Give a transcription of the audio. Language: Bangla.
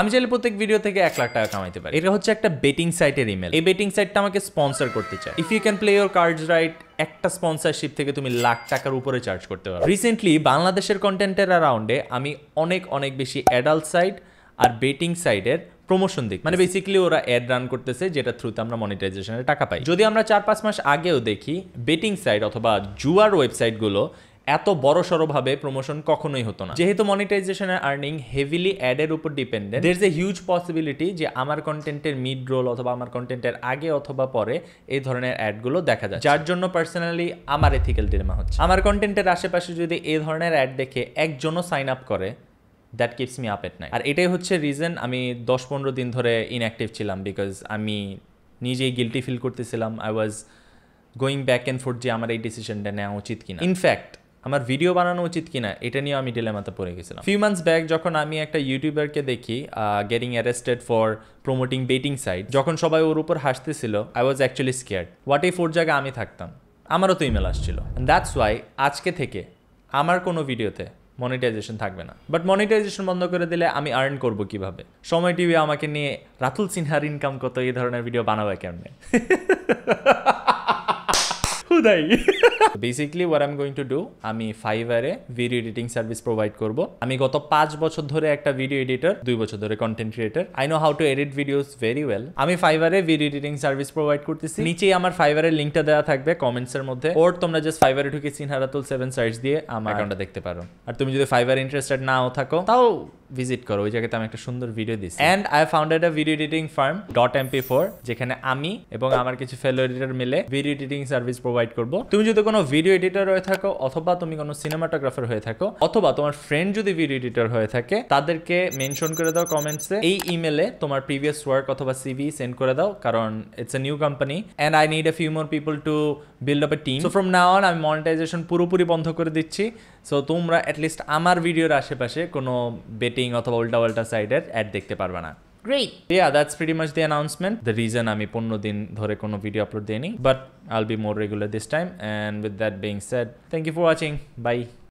আমি চাইলে প্রত্যেক ভিডিও থেকে 1 লাখ টাকা কামাইতে পারি। এটা হচ্ছে একটা বেটিং সাইটের ইমেল। এই বেটিং সাইটটা আমাকে স্পন্সর করতে চায়। If you can play your cards right, একটা স্পন্সরশিপ থেকে তুমি লাখ টাকার উপরে চার্জ করতে পারো। রিসেন্টলি বাংলাদেশের কন্টেন্টের রাউন্ডে আমি অনেক বেশি অ্যাডাল্ট সাইট আর বেটিং সাইটের প্রমোশন দিক, মানে বেসিক্যালি ওরা অ্যাড রান করতেছে, যেটা থ্রুতে আমরা মনিটাইজেশনের টাকা পাই। যদি আমরা 4-5 মাস আগেও দেখি, বেটিং সাইট অথবা জুয়ার ওয়েবসাইটগুলো এত বড়সড়ভাবে প্রমোশন কখনোই হতো না। যেহেতু মনিটাইজেশনের আর্নিং হেভিলি অ্যাডের উপর dependent, there is a huge possibility যে আমার কন্টেন্টের মিড রোল অথবা আমার কন্টেন্টের আগে অথবা পরে এই ধরনের অ্যাডগুলো দেখা যায়, যার জন্য পার্সোনালি আমার এথিক্যাল ডিলেমা হচ্ছে। আমার কন্টেন্টের আশেপাশে যদি এই ধরনের অ্যাড দেখে একজনও সাইন আপ করে, that keeps me up at night. আর এটাই হচ্ছে রিজন আমি 10-15 দিন ধরে ইনঅ্যাক্টিভ ছিলাম, বিকজ আমি নিজেই গিল্টি ফিল করতেছিলাম। I was going back and forth যে আমার এই ডিসিশনটা নেওয়া উচিত কিনা, ইনফ্যাক্ট আমার ভিডিও বানানো উচিত কিনা, এটা নিয়ে আমি ডিলেমাতে পড়ে গেছিলাম। ফিউ মান্থস ব্যাক যখন আমি একটা ইউটিউবারকে দেখি getting arrested for promoting betting site, যখন সবাই ওর উপর হাসতেছিল, I was actually scared. What if ওর জায়গায় আমি থাকতাম? আমারও তো ইমেল আসছিল। দ্যাটস ওয়াই আজকে থেকে আমার কোনো ভিডিওতে মনিটাইজেশন থাকবে না। বাট মনিটাইজেশন বন্ধ করে দিলে আমি আর্ন করব কিভাবে? সময় টিভি আমাকে নিয়ে রাতুল সিনহার ইনকাম কত, এই ধরনের ভিডিও বানাবে কেমনে? Basically what I'm going to do, আমি Fiverr-এ ভিডিও এডিটিং সার্ভিস প্রোভাইড করব। আমি গত 5 বছর ধরে একটা ভিডিও এডিটর, 2 বছর ধরে content creator. I know how to edit videos very well. আমি Fiverr-এ ভিডিও এডিটিং সার্ভিস প্রোভাইড করতেছি। নিচেই আমার Fiverr-এর লিংকটা দেওয়া থাকবে কমেন্টসের মধ্যে, অর তোমরা জাস্ট Fiverr-এ ঢুকে sinharatul7 সার্চ দিয়ে আমার অ্যাকাউন্টটা দেখতে পারো। আর তুমি যদি Fiverr-এ ইন্টারেস্টেড নাও থাকো, তাও ভিজিট করো, ওই জায়গাতে আমি একটা সুন্দর ভিডিও দিছি। And I founded a video editing firm .mp4, যেখানে আমি এবং আমার কিছু ফেলো এডিটর মিলে ভিডিও এডিটিং সার্ভিস প্রোভাইড করব। তুমি যদি কোনো ভিডিও এডিটর হয়ে থাকো, অথবা তুমি কোনো সিনেমাটোগ্রাফার হয়ে থাকো, অথবা তোমার ফ্রেন্ড যদি ভিডিও এডিটর হয়ে থাকে, তাদেরকে মেনশন করে দাও কমেন্টসে। এই ইমেলে তোমার প্রিভিয়াস ওয়ার্ক অথবা CV সেন্ড করে দাও, কারণ it's a new company and I need a few more people to build up a team. So from now on আমি মনিটাইজেশন পুরোপুরি বন্ধ করে দিচ্ছি। সো তোমরা অ্যাটলিস্ট আমার ভিডিওর আশেপাশে কোনো বেটিং অথবা উল্টা সাইডের অ্যাড দেখতে পারবে না। Great. Yeah, that's pretty much the announcement. The reason I'm 15 din dhore kono video upload deni, but I'll be more regular this time. And with that being said, thank you for watching. Bye.